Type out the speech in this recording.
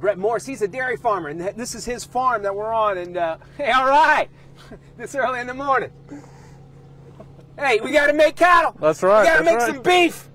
Brett Morse, he's a dairy farmer, and this is his farm that we're on. And hey, all right, this early in the morning. Hey, we got to make cattle. That's right. We got to make some beef.